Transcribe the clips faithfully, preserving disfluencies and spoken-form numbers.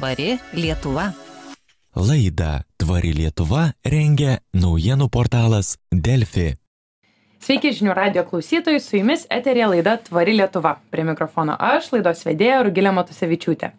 Tvari Lietuva. Laidą Tvari Lietuva rengia naujienų portalas Delfi. Sveiki žinių radijo klausytojai, su jumis eterė laida Tvari Lietuva. Prie mikrofono aš, laidos vedėja Rugilė Matusevičiūtė.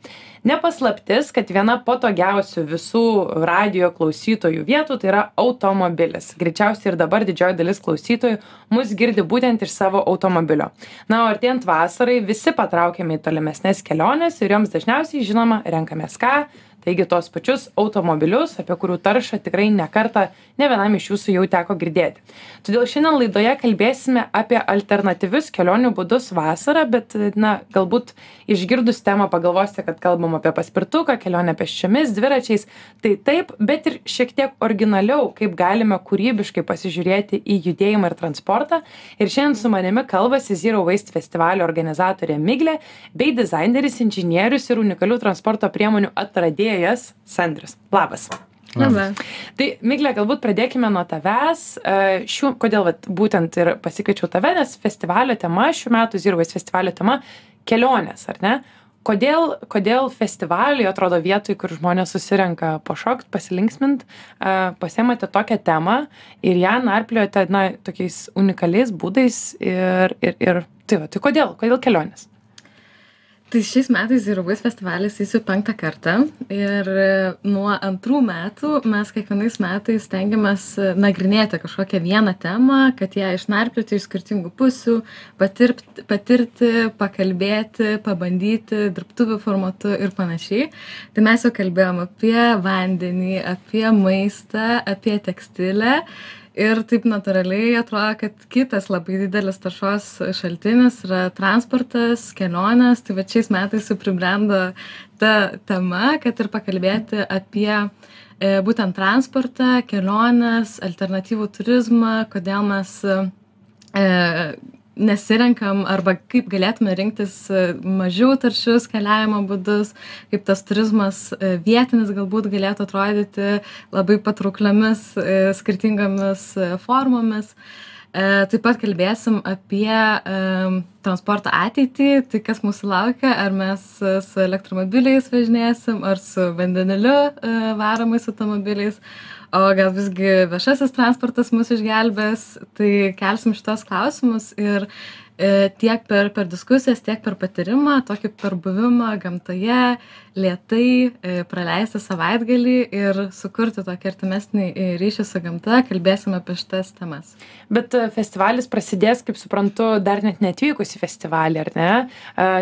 Nepaslaptis, kad viena patogiausių visų radijo klausytojų vietų tai yra automobilis. Greičiausiai ir dabar didžioji dalis klausytojų mus girdi būtent iš savo automobilio. Na, o artėjant vasarai visi patraukiame į tolimesnes keliones ir joms dažniausiai, žinoma, renkamės ką? Taigi tos pačius automobilius, apie kurių taršą tikrai ne kartą ne vienam iš jūsų jau teko girdėti. Todėl šiandien laidoje kalbėsime apie alternatyvius kelionių būdus vasarą, bet na, galbūt išgirdus temą pagalvosite, kad kalbam apie paspirtuką, kelionę pėsčiomis, dviračiais. Tai taip, bet ir šiek tiek originaliau, kaip galime kūrybiškai pasižiūrėti į judėjimą ir transportą. Ir šiandien su manimi kalbasi Zero Waste festivalio organizatorė Miglė bei dizaineris, inžinierius ir unikalių transporto priemonių atradėjas Sandrius. Labas. Labas. Tai, Miglė, galbūt pradėkime nuo tavęs. Šių, kodėl vat, būtent ir pasikviečiau tave, nes festivalio tema, šių metų Zero Waste festivalio tema, kelionės, ar ne? Kodėl, kodėl festivaliai atrodo vietoj, kur žmonės susirenka pašokt, pasilinksmint, pasiemate tokią temą ir ją narpliojote na, tokiais unikaliais būdais ir, ir, ir tai, va, tai kodėl, kodėl kelionės? Tai šiais metais Zero Waste festivalis įsijungia penktą kartą ir nuo antrų metų mes kiekvienais metais stengiamės nagrinėti kažkokią vieną temą, kad ją išnarplioti iš skirtingų pusių, patirpti, patirti, pakalbėti, pabandyti, dirbtuvių formatu ir panašiai. Tai mes jau kalbėjom apie vandenį, apie maistą, apie tekstilę. Ir taip natūraliai atrodo, kad kitas labai didelis taršos šaltinis yra transportas, kelionės. Tai va šiais metais jau pribrendo ta tema, kad ir pakalbėti apie e, būtent transportą, kelionės, alternatyvų turizmą, kodėl mes e, nesirenkam arba kaip galėtume rinktis mažiau taršius keliavimo būdus, kaip tas turizmas vietinis galbūt galėtų atrodyti labai patraukliomis skirtingomis formomis. Taip pat kalbėsim apie transporto ateitį, tai kas mūsų laukia, ar mes su elektromobiliais važinėsim, ar su vandeniliu varomais automobiliais, o gal visgi viešasis transportas mus išgelbės, tai kelsim šitos klausimus ir tiek per, per diskusijas, tiek per patyrimą, tokį per buvimą gamtoje, lėtai, praleisti savaitgalį ir sukurti tokį artimesnį ryšį su gamta, kalbėsime apie šitas temas. Bet festivalis prasidės, kaip suprantu, dar net netvykus į festivalį, ar ne?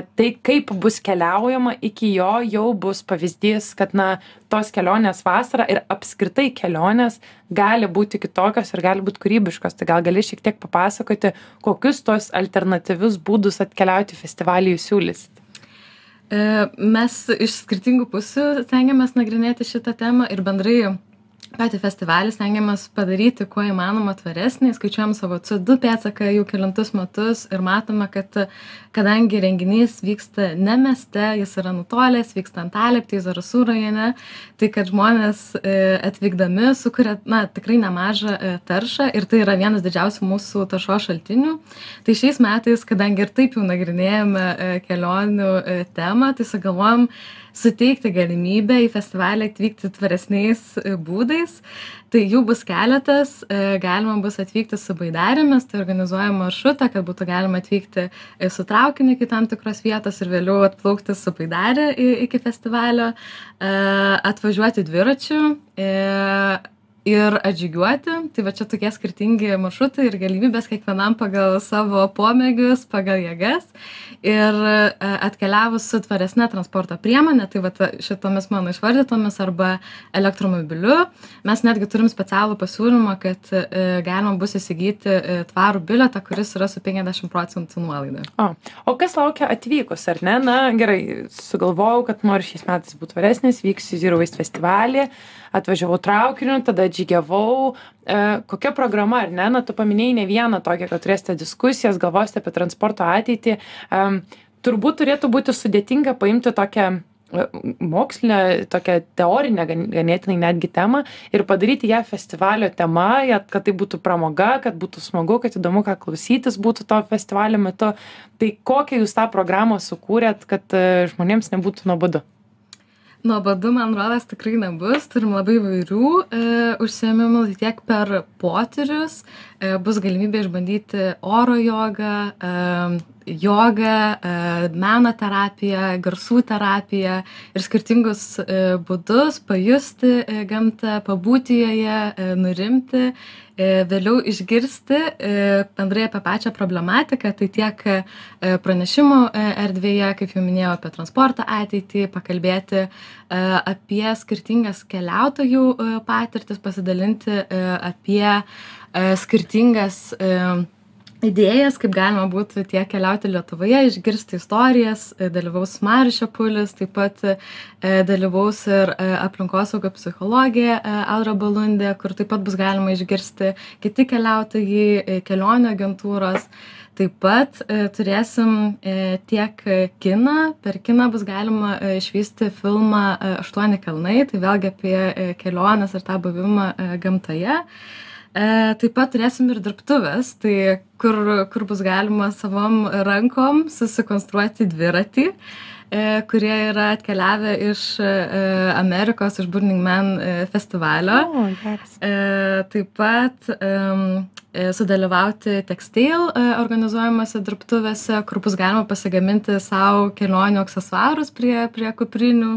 Tai kaip bus keliaujama iki jo, jau bus pavyzdys, kad na, tos kelionės vasarą ir apskritai kelionės gali būti kitokios ir gali būti kūrybiškos. Tai gal gali šiek tiek papasakoti, kokius tos alternatyvius būdus atkeliauti festivalį jūs siūlysit? Mes iš skirtingų pusių stengiamės nagrinėti šitą temą ir bendrai patį festivalį stengiamės padaryti kuo įmanoma tvaresnį, skaičiuojam savo C O du pėdsaką jau kelintus metus ir matome, kad kadangi renginys vyksta ne mieste, jis yra nutolęs, vyksta Antalieptėj, Zarasų rajone, tai kad žmonės atvykdami sukuria na, tikrai nemažą taršą ir tai yra vienas didžiausių mūsų taršos šaltinių. Tai šiais metais, kadangi ir taip jau nagrinėjame kelionių temą, tai sugalvojom suteikti galimybę į festivalį atvykti tvaresniais būdais. Tai jų bus keletas, galima bus atvykti su baidarėmis, tai organizuojama maršrutą, kad būtų galima atvykti su traukiniu iki tam tikros vietos ir vėliau atplaukti su baidarė iki festivalio, atvažiuoti dviračiu ir atžygiuoti. Tai va čia tokie skirtingi maršrutai ir galimybės kiekvienam pagal savo pomėgius, pagal jėgas. Ir atkeliavus su tvaresne transporto priemonė, tai va šitomis mano išvardytomis arba elektromobiliu, mes netgi turim specialų pasiūlymą, kad galima bus įsigyti tvarų bilietą, kuris yra su penkiasdešimt procentų nuolaida. O, o kas laukia atvykus, ar ne? Na, gerai, sugalvojau, kad noriu šiais metais būti tvaresnis, vyksiu Zero Waste festivalį, atvažiavau traukiniu, tada atžygiavau. E, kokia programa, ar ne? Na, tu paminėjai ne vieną tokią, kad turėsite diskusijas, galvosite apie transporto ateitį. E, turbūt turėtų būti sudėtinga paimti tokią mokslinę, tokią teorinę ganėtinai netgi temą ir padaryti ją festivalio tema, kad tai būtų pramoga, kad būtų smagu, kad įdomu, ką klausytis būtų to festivalio metu. Tai kokią jūs tą programą sukūrėt, kad žmonėms nebūtų nuobodu? nuobodu, man rodas, tikrai nebus. Turim labai įvairių e, užsiėmimų, tiek per potyrius, e, bus galimybė išbandyti oro jogą, e, jogą, e, meno terapiją, garsų terapiją ir skirtingus e, būdus pajusti e, gamtą, pabūti joje, e, nurimti, e, vėliau išgirsti e, bendrai apie pačią problematiką, tai tiek e, pranešimų e, erdvėje, kaip jau minėjau, apie transporto ateitį, pakalbėti apie skirtingas keliautojų patirtis, pasidalinti apie skirtingas idėjas, kaip galima būtų tiek keliauti Lietuvoje, išgirsti istorijas, dalyvaus Marius Šiapulis, taip pat dalyvaus ir aplinkosaugo psichologija Aura Balundė, kur taip pat bus galima išgirsti kiti keliautojai, kelionių agentūros. Taip pat e, turėsim e, tiek kiną, per kiną bus galima e, išvysti filmą e, Aštuoni kalnai, tai vėlgi apie e, keliones ir tą buvimą e, gamtoje. E, taip pat turėsim ir dirbtuves, tai kur, kur bus galima savom rankom susikonstruoti dviratį, kurie yra atkeliavę iš Amerikos, iš Burning Man festivalio. Oh, yes. Taip pat sudalyvauti Textile organizuojamose dirbtuvėse, kur bus galima pasigaminti savo kelionių aksesuarus prie, prie kuprinių.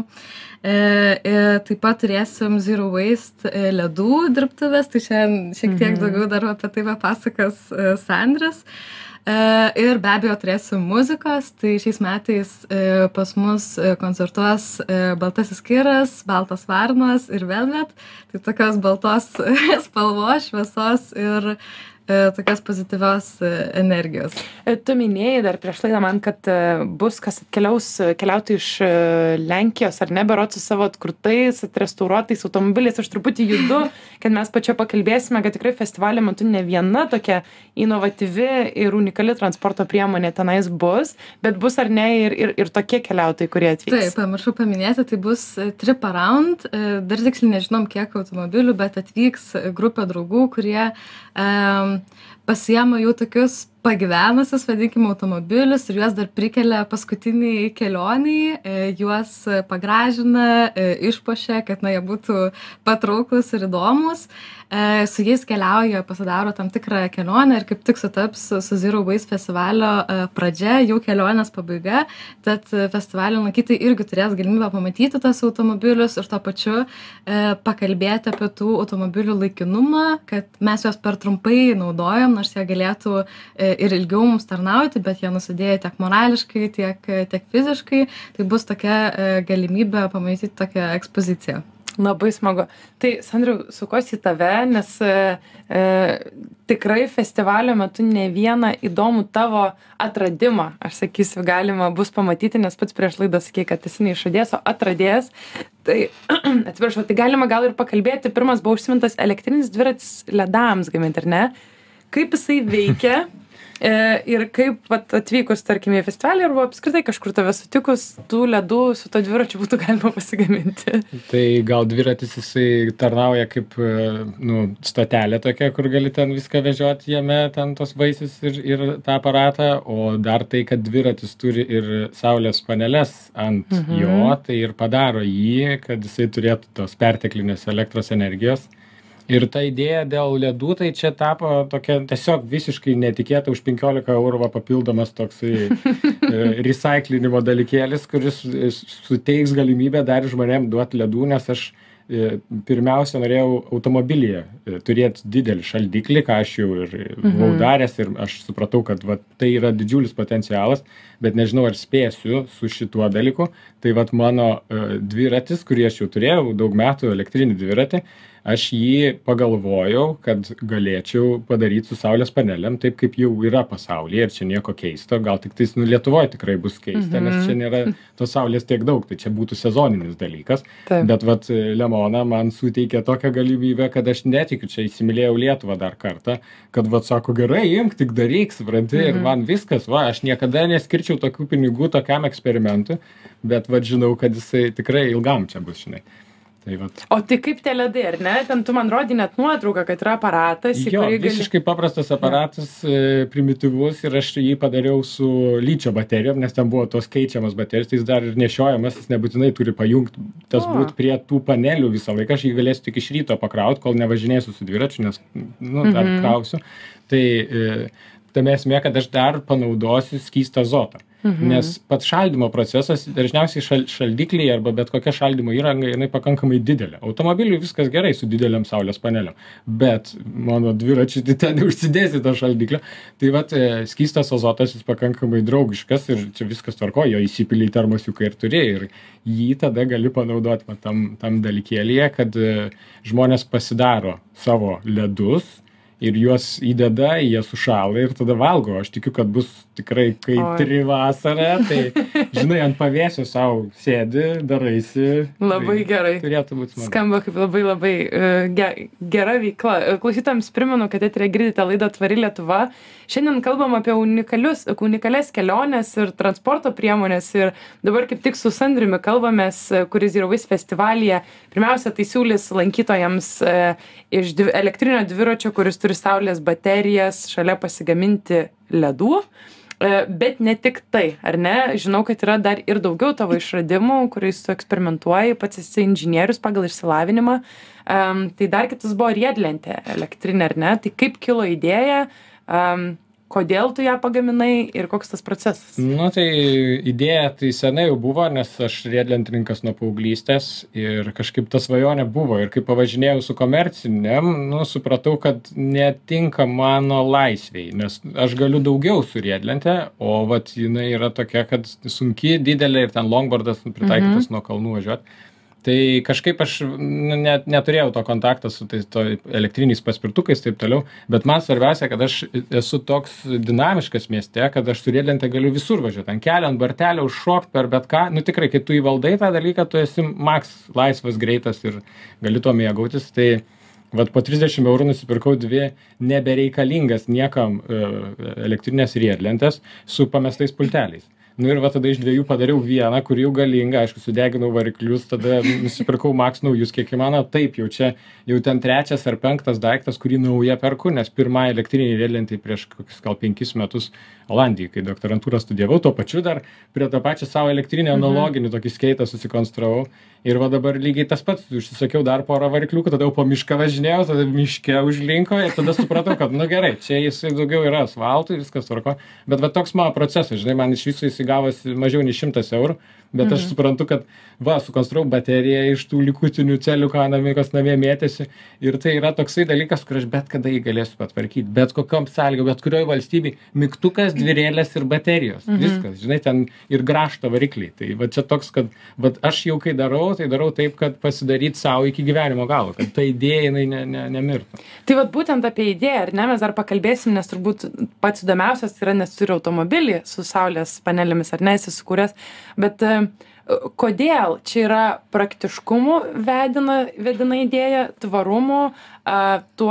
Taip pat turėsim Zero Waste ledų dirbtuvės, tai šiandien šiek tiek mm-hmm. daugiau dar apie tai papasakos Sandris. Ir be abejo turėsiu muzikos, tai šiais metais pas mus koncertuos Baltasis Kiras, Baltas Varnas ir Velvet, tai tokios baltos spalvos, šviesos ir tokios pozityvios energijos. Tu minėjai dar prieš laidą man, kad bus kas atkeliaus keliauti iš Lenkijos, ar ne, berods, su savo atkurtais, atrestauruotais automobiliais. Aš truputį judu, kad mes pačia pakalbėsime, kad tikrai festivalio metu ne viena tokia inovatyvi ir unikali transporto priemonė tenais bus, bet bus ar ne ir, ir, ir tokie keliautojai, kurie atvyks. Taip, pamiršau paminėti, tai bus trip around, dar tiksliai nežinom, kiek automobilių, bet atvyks grupė draugų, kurie um, pasiema jų tokius pagyvenusius, vadinkime, automobilius ir juos dar prikelia paskutiniai kelioniai, juos pagražina, išpošia, kad na, jie būtų patrauklus ir įdomus. Su jais keliauja, pasidaro tam tikrą kelionę ir kaip tik sutaps su Zero Waste festivalio pradžia, jų kelionės pabaiga, tad festivalio lankytojai irgi turės galimybę pamatyti tas automobilius ir to pačiu pakalbėti apie tų automobilių laikinumą, kad mes juos per trumpai naudojam, nors jie galėtų ir ilgiau mums tarnauti, bet jie nusidėjo tiek morališkai, tiek, tiek fiziškai. Tai bus tokia galimybė pamatyti tokią ekspoziciją. Labai smagu. Tai, Sandriau, sukuosi į tave, nes e, tikrai festivalio metu ne vieną įdomų tavo atradimą, aš sakysiu, galima bus pamatyti, nes pats prieš laidą sakei, kad esi neišradėjęs, o atradėjęs. Tai, atsiprašau, tai galima gal ir pakalbėti. Pirmas buvo užsimintas elektrinis dviratis ledams gaminti, ar ne? Kaip jisai veikia ir kaip vat, atvykus, tarkim, į festivalį arba apskritai kažkur tave sutikus, tų ledų su to dviračiu būtų galima pasigaminti. Tai gal dviratis jisai tarnauja kaip nu, stotelė tokia, kur gali ten viską vežioti jame, ten tos vaisius ir, ir tą aparatą, o dar tai, kad dviratis turi ir saulės paneles ant mhm. jo, tai ir padaro jį, kad jisai turėtų tos perteklinės elektros energijos. Ir ta idėja dėl ledų, tai čia tapo tokia tiesiog visiškai netikėta už penkiolika eurų papildomas toksai recyclinimo dalykėlis, kuris suteiks galimybę dar žmonėm duoti ledų, nes aš pirmiausia norėjau automobilyje turėti didelį šaldiklį, ką aš jau ir buvau mhm. daręs ir aš supratau, kad va, tai yra didžiulis potencialas, bet nežinau, ar spėsiu su šituo dalyku. Tai vat mano dviratis, kurį aš jau turėjau daug metų, elektrinį dviratį, aš jį pagalvojau, kad galėčiau padaryti su saulės panelėm, taip kaip jau yra pasaulyje ir čia nieko keisto, gal tik tais, nu, Lietuvoje tikrai bus keista, mhm. nes čia nėra tos saulės tiek daug, tai čia būtų sezoninis dalykas, taip. Bet vat Lemona man suteikė tokią galimybę, kad aš netikiu, čia įsimylėjau Lietuvą dar kartą, kad vat sako, gerai, imk, tik daryk, supranti, mhm. ir man viskas, va, aš niekada neskirčiau tokių pinigų tokiam eksperimentui, bet vat žinau, kad jisai tikrai ilgam čia bus, žinai. Tai vat. O tai kaip tie ledai, ar ne? Ten tu man rodai net nuotrauką, kad yra aparatas. Jo, kurį visiškai gali... paprastas aparatas, ja. Primityvus, ir aš jį padariau su lyčio baterijom, nes ten buvo tos keičiamas baterijos, tai jis dar ir nešiojamas, jis nebūtinai turi pajungti, tas būt prie tų panelių visą laiką, aš jį galėsiu tik iš ryto pakrauti, kol nevažinėsiu su dviračiu, nes, nu, dar mhm. krausiu. Tai... E, tame esmė, kad aš dar panaudosiu skystą azotą. Mhm. Nes pats šaldymo procesas, dažniausiai šal, šaldikliai arba bet kokia šaldymo įranga, jinai pakankamai didelė. Automobiliui viskas gerai su dideliam saulės paneliam, bet mano dviračiai ten užsidėsi tą šaldiklį. Tai vat, skystas azotas jis pakankamai draugiškas ir čia viskas tvarkojo, jo įsipiliai termosiukai ir turi, ir jį tada gali panaudoti va, tam, tam dalykėlėje, kad žmonės pasidaro savo ledus, ir juos įdeda, jie sušalą ir tada valgo. Aš tikiu, kad bus tikrai kaitri vasara, tai, žinai, ant pavėsio savo sėdi, daraisi. Labai tai gerai. Turėtų būti smagu. Skamba kaip labai labai gera veikla. Klausytojams primenu, kad eteryje girdite laidą Tvari Lietuva. Šiandien kalbam apie unikalius, unikalias keliones ir transporto priemonės. Ir dabar kaip tik su Sandriumi kalbamės, kuris Zero Waste festivalyje. Pirmiausia, tai siūlys lankytojams iš elektrinio dviračio, kuris turi saulės baterijas, šalia pasigaminti ledų, bet ne tik tai, ar ne? Žinau, kad yra dar ir daugiau tavo išradimų, kuriais tu eksperimentuoji, pats esi inžinierius pagal išsilavinimą. Um, tai dar kitas buvo riedlentė elektrinė, ar ne? Tai kaip kilo idėja, um, kodėl tu ją pagaminai ir koks tas procesas? Nu, tai idėja tai senai jau buvo, nes aš riedlentininkas nuo paauglystės ir kažkaip ta svajonė buvo. Ir kai pavažinėjau su komerciniam, nu, supratau, kad netinka mano laisvei, nes aš galiu daugiau su riedlente, o vat jinai yra tokia, kad sunki, didelė ir ten longboardas pritaikytas mhm. nuo kalnų važiuoti. Tai kažkaip aš net, neturėjau to kontakto su tais, to elektriniais paspirtukais taip toliau, bet man svarbiausia, kad aš esu toks dinamiškas mieste, kad aš su riedlente galiu visur važiuoti, ant kelio, ant bartelio, užšokti per bet ką. Nu tikrai, kai tu įvaldai tą dalyką, tu esi maks laisvas, greitas ir gali to mėgautis. Tai vat po trisdešimt eurų nusipirkau dvi nebereikalingas niekam elektrinės riedlentes su pamestais pulteliais. Nu ir va tada iš dviejų padariau vieną, kur jau galinga, aišku, sudeginau variklius, tada nusipirkau maks naujus, kiek įmanoma, taip, jau čia, jau ten trečias ar penktas daiktas, kurį nauja perku, nes pirmą elektrinį riedlentį prieš kokius gal penkis metus Olandijai, kai doktorantūrą studijavau, tuo pačiu dar prie to pačio savo elektrinį analoginį tokį skeitą susikonstravau. Ir va dabar lygiai tas pats, užsisakiau dar porą variklių, tada jau po mišką važinėjau, tada miške užlinko ir tada supratau, kad nu gerai, čia jisai daugiau yra asfaltų, viskas tvarko, bet va toks mano procesas, žinai, man iš viso įsigavosi mažiau nei šimtas eurų, bet mhm. aš suprantu, kad va, sukonstruoju bateriją iš tų likutinių celių, ką namie, kas namie mėtėsi, ir tai yra toksai dalykas, kur aš bet kada jį galėsiu patvarkyti, bet kokiom sąlygom, bet kurioj valstybei, mygtukas, dvirėlės ir baterijos, mhm. viskas, žinai, ten ir grąžto varikliai, tai va čia toks, kad va aš jau kai darau, tai darau taip, kad pasidaryt savo iki gyvenimo galo, kad ta idėja jinai ne, ne, nemirtų. Tai vat būtent apie idėją, ar ne, mes dar pakalbėsim, nes turbūt pats įdomiausias yra, nes turi automobilį su saulės panelėmis, ar ne, esi sukūręs, bet kodėl čia yra praktiškumu vedina, vedina idėja, tvarumu, tuo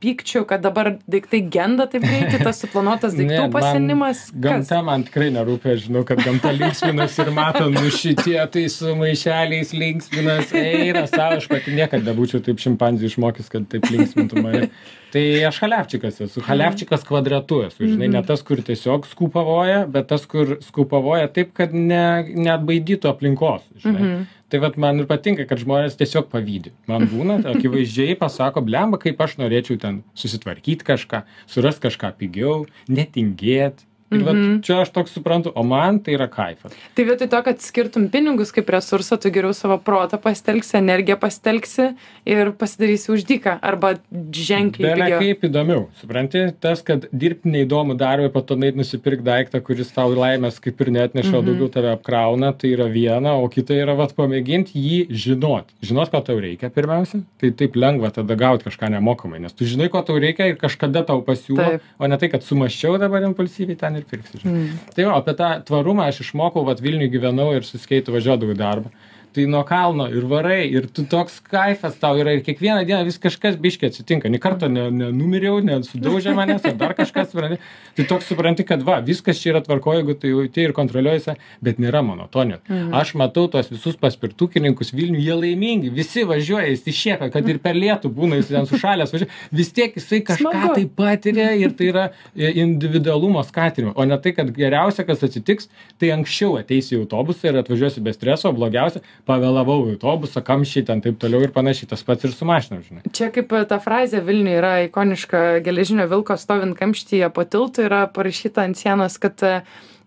pykčiu, kad dabar daiktai genda taip greitai, tas suplanuotas daiktų ne, pasinimas. Man, gamta man tikrai nerūpia, žinau, kad gamta linksminas ir matom, nu šitie tai su maišeliais linksminas, eina savo, aš pati niekada nebūčiau taip šimpanzijų išmokęs, kad taip linksmintų mane. Tai aš halevčikas esu, halevčikas kvadratu esu, žinai, ne tas, kur tiesiog skupavoja, bet tas, kur skupavoja taip, kad ne, neatbaidytų aplinkos, žinai. Mm-hmm. Tai vat man ir patinka, kad žmonės tiesiog pavydi. Man būna, akivaizdžiai pasako, blemba, kaip aš norėčiau ten susitvarkyti kažką, surasti kažką pigiau, netingėti. Ir vat, mm-hmm. čia aš toks suprantu, o man tai yra kaifas. Tai vietoj to, kad skirtum pinigus kaip resursą, tu geriau savo protą pastelksi, energiją pastelksi ir pasidarysi uždyką arba ženkliai pigiau. Bele kaip įdomiau, supranti, tas, kad dirbti neįdomų darbą, po to nait nusipirk daiktą, kuris tau laimės kaip ir neatneša, mm-hmm. daugiau tave apkrauna, tai yra viena, o kita yra vat pamėginti jį žinot. Žinot, ko tau reikia pirmiausia, tai taip lengva tada gauti kažką nemokamai, nes tu žinai, ko tau reikia ir kažkada tau pasiūlo, taip. O ne tai, kad sumąščiau dabar impulsyviai ten ir pirksiu. Mm. Tai jo, apie tą tvarumą aš išmokau, vat Vilniui gyvenau ir su skeitu važiuodavau į darbą. tai nuo kalno ir varai ir tu toks kaifas tau yra ir kiekvieną dieną vis kažkas biškį atsitinka, nei karto ne, nenumiriau, nesudaužė manęs ar dar kažkas, tai toks supranti, kad va, viskas čia yra tvarkoje, jeigu tai jauti ir kontroliuojasi, bet nėra monotonijos. Mhm. Aš matau tuos visus paspirtukininkus Vilniuje, jie laimingi, visi važiuoja, jis išėka, kad ir per lietų būna, jis ten sušalęs važiuoja, vis tiek jisai kažką Smagu. Tai patiria ir tai yra individualumo skatinimo, o ne tai, kad geriausia, kas atsitiks, tai anksčiau ateisi į autobusą ir atvažiuosi be streso, blogiausia, pavėlavau į autobusą, kamščiai ten taip toliau ir panašiai, tas pats ir su mašina, žinai. Čia kaip ta frazė Vilniuje yra ikoniška, geležinio vilko stovint kamštyje po tiltu yra parašyta ant sienos, kad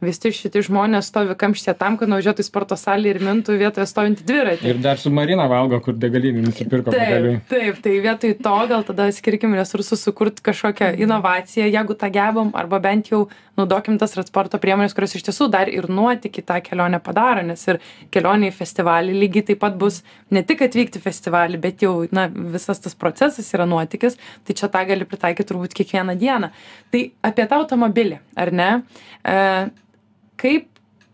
visi šitie žmonės stovi kamštyje tam, kad nuvažiuotų į sporto salį ir mintų vietoje stovinti dviratį. Ir dar su Marina valgo, kur degalinį nusipirko pagaliui. Taip, taip, tai vietoj to gal tada skirkim resursus sukurti kažkokią inovaciją, jeigu tą gebam, arba bent jau naudokim tas transporto priemonės, kurios iš tiesų dar ir nuotikį tą kelionę padaro, nes ir kelionė į festivalį lygiai taip pat bus ne tik atvykti į festivalį, bet jau na, visas tas procesas yra nuotikis, tai čia tą gali pritaikyti turbūt kiekvieną dieną. Tai apie tą automobilį, ar ne? E, kaip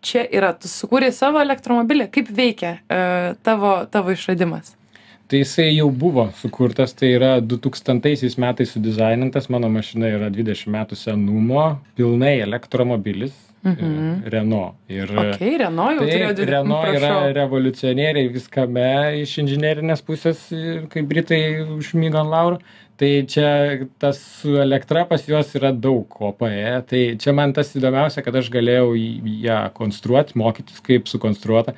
čia yra, tu sukūrė savo elektromobilį, kaip veikia e, tavo, tavo išradimas? Tai jisai jau buvo sukurtas, tai yra du tūkstantaisiais metais sudizainintas, mano mašina yra dvidešimt metų senumo, pilnai elektromobilis, mhm. Renault. Ir okay, Renault jau tai, turėjo dvidešimt metų. Renault prašau. Yra revoliucionieriai viskame iš inžinerinės pusės, kai Britai užmygo ant laurų. Tai čia tas su elektra pas juos yra daug O P E, tai čia man tas įdomiausia, kad aš galėjau ją konstruoti, mokytis kaip sukonstruota.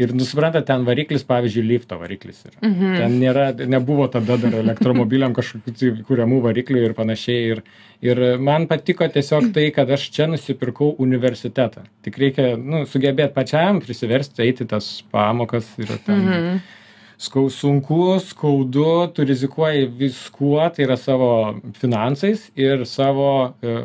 Ir nusprendė, ten variklis, pavyzdžiui, lifto variklis yra. Mhm. Ten nėra, nebuvo tada dar elektromobiliam kažkokių kuriamų variklių ir panašiai. Ir, ir man patiko tiesiog tai, kad aš čia nusipirkau universitetą. Tik reikia nu, sugebėti pačiam prisiversti, eiti tas pamokas ir ten... Mhm. Skau sunku, skaudu, tu rizikuoji viskuo, tai yra savo finansais ir savo e,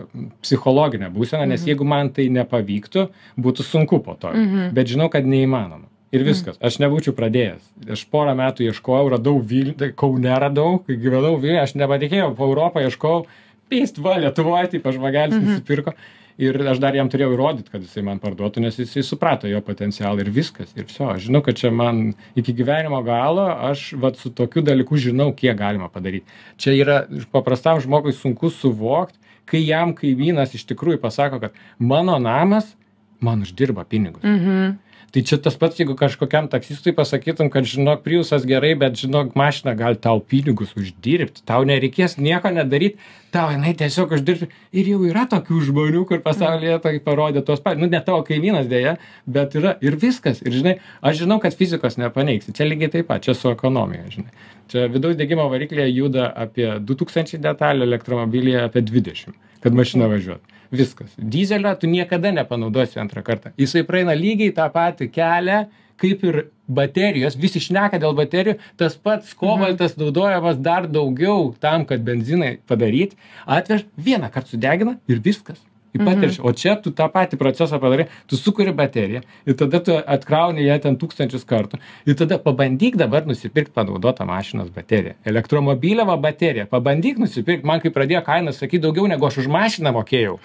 psichologinę būseną, nes mm-hmm. jeigu man tai nepavyktų, būtų sunku po to, mm-hmm. bet žinau, kad neįmanoma. Ir viskas, aš nebūčiau pradėjęs. Aš porą metų ieškojau, radau Vilnių, tai Kaune radau, kai gyvenau Vilniuje, aš nepatikėjau, po Europą ieškojau, pist va, Lietuvoje, taip žmogelis mm-hmm. nusipirko. Ir aš dar jam turėjau įrodyti, kad jisai man parduotų, nes jisai suprato jo potencialą ir viskas. Ir viso, aš žinau, kad čia man iki gyvenimo galo, aš vat, su tokiu dalyku žinau, kiek galima padaryti. Čia yra paprastam žmogui sunku suvokti, kai jam kaimynas iš tikrųjų pasako, kad mano namas man uždirba pinigus. Mhm. Tai čia tas pats, jeigu kažkokiam taksistui pasakytum, kad žinok, Priusas gerai, bet žinok, mašina gali tau pinigus uždirbti, tau nereikės nieko nedaryti, tau jinai tiesiog uždirbti. Ir jau yra tokių žmonių, kur pasaulyje tai parodė tuos pat, nu ne tavo kaimynas dėja, bet yra ir viskas. Ir žinai, aš žinau, kad fizikos nepaneigsi, čia lygiai taip pat, čia su ekonomija, žinai. Čia vidaus degimo variklėje juda apie du tūkstančiai detalių, elektromobilyje apie dvidešimt, kad mašina važiuotų. Viskas. Dyzelio tu niekada nepanaudosi antrą kartą. Jisai praeina lygiai tą patį kelią, kaip ir baterijos. Visi šneka dėl baterijų. Tas pats kobaltas mhm. naudojamas dar daugiau tam, kad benzinai padaryti. Atvež vieną kartą sudegina ir viskas. Mhm. O čia tu tą patį procesą padarai, tu sukuri bateriją ir tada tu atkrauni ją ten tūkstančius kartų ir tada pabandyk dabar nusipirkti panaudotą mašinos bateriją, elektromobiliamą bateriją, pabandyk nusipirkti, man kai pradėjo kainas sakyti daugiau negu aš už mašiną mokėjau,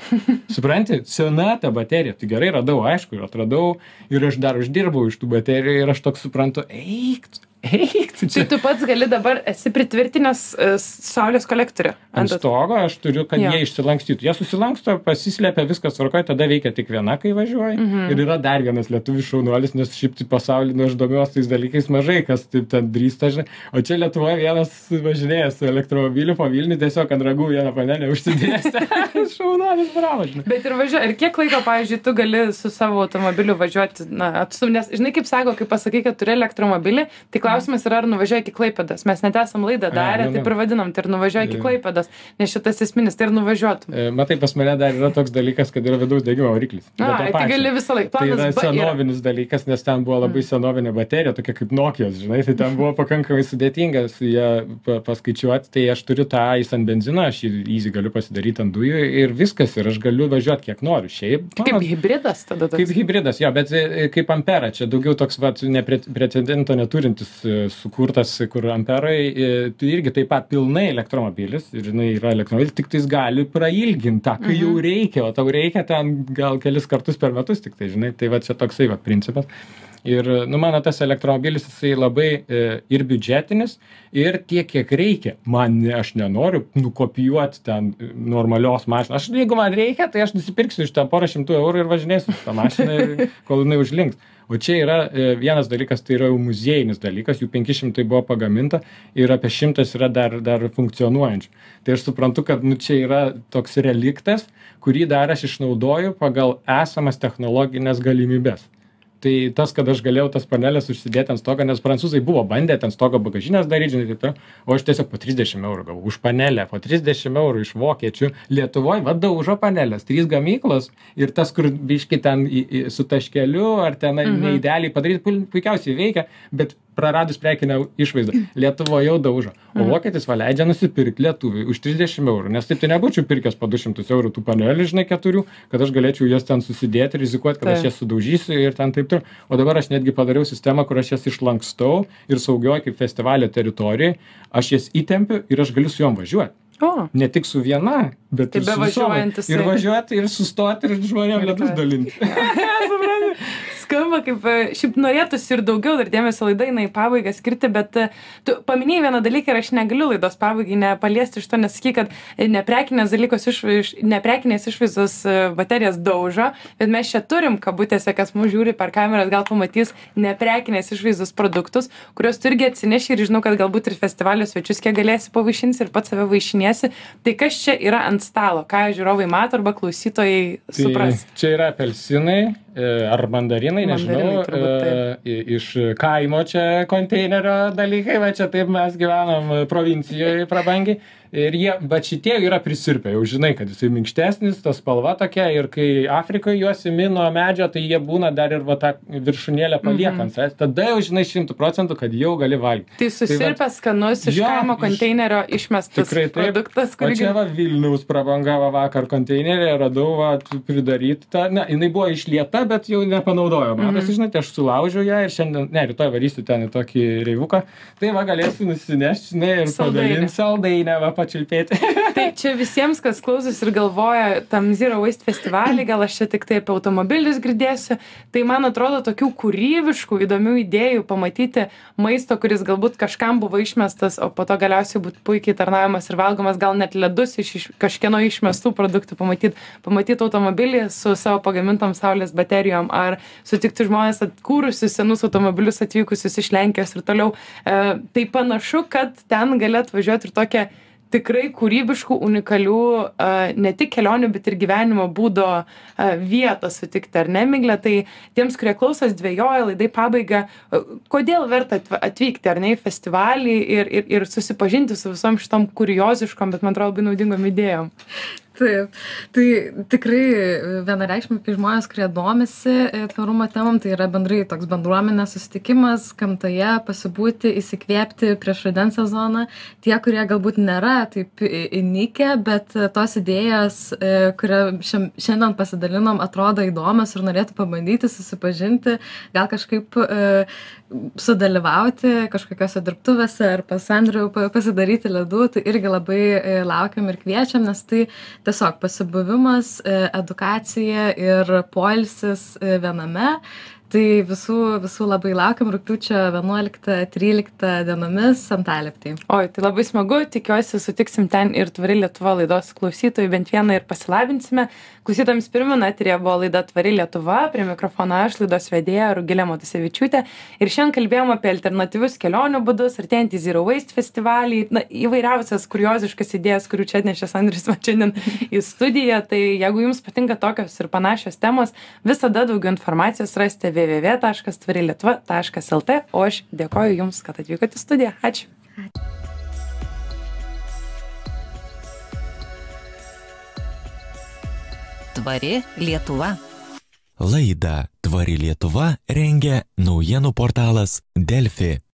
supranti, sena ta baterija, tai gerai radau, aišku, ir atradau ir aš dar uždirbau iš tų baterijų ir aš toks suprantu, eik, eik, tu čia. Tai tu pats gali dabar, esi pritvirtinęs uh, saulės kolektorių. Ant stogo aš turiu, kad jo. Jie išsilankstytų. Jie susilanksto, pasislepia, viskas tvarkoja, tada veikia tik viena, kai važiuoji. Mm-hmm. Ir yra dar vienas lietuvių šaunuolis, nes šiaip tai pasaulį, nu aš domiuos tais dalykais mažai, kas taip ten drįsta, žinai. O čia Lietuvoje vienas važinėjęs su elektromobiliu po Vilnių, tiesiog ant ragų vieną panelę užsidėjęs. Šaunuolis, bravo, žinai. Bet ir važiuoji, ir kiek laiko, pavyzdžiui, tu gali su savo automobiliu važiuoti, na, atstum, nes, žinai, kaip sako, kai pasakai, kad turi elektromobilį, tai klausimas yra, ar nuvažiuoja iki Klaipėdos. Mes net esam laidą darę, taip ir vadinam, tai ir nuvažiuoja iki Klaipėdos, nes šitas esminis, tai ir nuvažiuotum. Matai, pas mane dar yra toks dalykas, kad yra vidaus degimo variklis. A, tai gali visą laiką. Tai yra senovinis yra... dalykas, nes ten buvo labai senovinė baterija, tokia kaip Nokijos, žinai, tai ten buvo pakankamai sudėtingas ją paskaičiuoti, tai aš turiu tą jis ant benzino, aš jį galiu pasidaryti ant dujų ir viskas, ir aš galiu važiuoti kiek noriu. Šiaip, tai kaip hibridas tada toks. Kaip hibridas, jo, bet kaip ampera, čia daugiau toks vat, neprecedento neturintis sukurtas, kur amperai, tai irgi taip pat pilnai elektromobilis, ir jinai yra elektromobilis, tik tais gali prailginti tą, kai mhm. jau reikia, o tau reikia ten gal kelis kartus per metus tik tai, žinai, tai va čia toksai va principas. Ir, nu, mano tas elektromobilis, jisai labai e, ir biudžetinis, ir tiek, kiek reikia. Man, aš nenoriu nukopijuoti ten normalios mašinos. Aš, jeigu man reikia, tai aš nusipirksiu iš ten porą šimtų eurų ir važinėsiu tą mašiną, kol jinai užlinks. O čia yra e, vienas dalykas, tai yra jau muziejinis dalykas, jų penki šimtai buvo pagaminta ir apie šimtas yra dar, dar funkcionuojančių. Tai aš suprantu, kad, nu, čia yra toks reliktas, kurį dar aš išnaudoju pagal esamas technologinės galimybės. Tai tas, kad aš galėjau tas panelės užsidėti ant stogo, nes prancūzai buvo bandę ant stogo bagažinės daryti, žinai, taip, o aš tiesiog po trisdešimt eurų gavau už panelę, po trisdešimt eurų iš vokiečių. Lietuvoje vadaužo panelės, trys gamyklos ir tas, kur biški ten į, į, su taškeliu ar ten mhm. neįdėliai padaryti, puikiausiai veikia, bet praradus prekinę išvaizdą. Lietuvoje jau daužo. O vokietis va leidžia nusipirkti lietuviui už trisdešimt eurų, nes taip tai nebūčiau pirkęs po du šimtus eurų tų panelių, žinai, keturių, kad aš galėčiau jas ten susidėti, rizikuoti, kad taip. Aš jas sudaužysiu ir ten taip turiu. O dabar aš netgi padariau sistemą, kur aš jas išlankstau ir saugioj kaip festivalio teritorijai, aš jas įtempiu ir aš galiu su jom važiuoti. O. Ne tik su viena, bet tai ir su visomis. Ir važiuoti, ir sustoti, ir žmonėm ledus dalinti. Skamba kaip, šiaip norėtųsi ir daugiau, dar dėmesio laidai į pabaigą skirti, bet tu paminėjai vieną dalyką ir aš negaliu laidos pabaigai nepaliesti iš to, nes sakai, kad neprekinės dalykos išvaiz, neprekinės išvaizdos baterijas daužo, bet mes čia turim kabutėse, kas mūsų žiūri per kameras, gal pamatys neprekinės išvaizdos produktus, kuriuos tu irgi atsineši ir žinau, kad galbūt ir festivalio svečius, kiek galėsi pavaišinti ir pats save vaišinėsi. Tai kas čia yra ant stalo, ką žiūrovai mato arba klausytojai supras? Tai čia yra apelsinai ar mandarinai, mandarinai nežinau, turbūt, e, iš kaimo čia konteinerio dalykai, va čia taip mes gyvenam provincijoje prabangiai. Ir jie, bet šitie yra prisirpę, jau žinai, kad jisai minkštesnis, ta spalva tokia, ir kai Afrikoje juos įmino medžio, tai jie būna dar ir va tą viršūnėlę paliekant, mm -hmm. tada jau žinai šimtų procentų, kad jau gali valgyti. Tai susirpęs skanus iš jo, kaimo konteinerio iš, išmestas produktas, kurį... O čia va Vilniaus prabangavo vakar konteinerį, radau va pridarytą, na, jinai buvo išlieta, bet jau nepanaudojama. Mm -hmm. Mes, žinai, aš sulaužiau ją ir šiandien, ne, rytoj varysiu ten į tokį reivuką, tai va galėsiu nusinešti, žinai, ir padalinti saldainę, va, pačiulpėti. Tai čia visiems, kas klausus ir galvoja, tam Zero Waste festivalį, gal aš čia tik taip automobilius girdėsiu, tai man atrodo tokių kūrybiškų, įdomių idėjų pamatyti maisto, kuris galbūt kažkam buvo išmestas, o po to galiausiai būtų puikiai tarnavimas ir valgomas, gal net ledus iš, iš kažkieno išmestų produktų pamatyti, pamatyti automobilį su savo pagamintom saulės baterijom, ar sutikti žmonės atkūrusius senus automobilius atvykusius iš Lenkijos ir toliau. E, tai panašu, kad ten gali atvažiuoti ir tokia tikrai kūrybiškų, unikalių, ne tik kelionių, bet ir gyvenimo būdo vietą sutikti, ar ne, Miglė? Tai tiems, kurie klausos dvėjoja, laidai pabaiga, kodėl verta atvykti, ar ne, į festivalį ir, ir, ir susipažinti su visom šitom kurioziškom, bet man atrodo labai naudingom idėjom? Taip, tai tikrai vienareikšmiškai žmonės, kurie domisi tvarumo temom, tai yra bendrai toks bendruomenės susitikimas, gamtoje pasibūti, įsikvėpti prieš rudens sezoną. Tie, kurie galbūt nėra taip įnikę, bet tos idėjos, kurią šiandien pasidalinom, atrodo įdomios ir norėtų pabandyti, susipažinti, gal kažkaip sudalyvauti kažkokiose dirbtuvėse ar pas Andrių pasidaryti ledų, tai irgi labai laukiam ir kviečiam, nes tai tiesiog pasibuvimas, edukacija ir poilsis viename. Tai visų, visų labai laukiam rugpjūčio vienuoliktą tryliktą dienomis Antalieptėj. Oi, tai labai smagu, tikiuosi sutiksim ten ir Tvari Lietuva laidos klausytojų, bent vieną ir pasilabinsime. Klausytojams primenu, eteryje buvo laida Tvari Lietuva, prie mikrofono aš, laidos vedėja Rugilė Matusevičiūtė. Ir šiandien kalbėjom apie alternatyvius kelionių būdus, artėjantį Zero Waste festivalį, na, įvairiausias kurioziškas idėjas, kurių čia atnešęs Andrius man šiandien į studiją. Tai jeigu jums patinka tokios ir panašios temos, visada daugiau informacijos rasite w w w taškas tvari lietuva taškas l t, o aš dėkoju Jums, kad atvykote į studiją. Ačiū. Ačiū. Tvari Lietuva. Laidą Tvari Lietuva rengia naujienų portalas Delfi.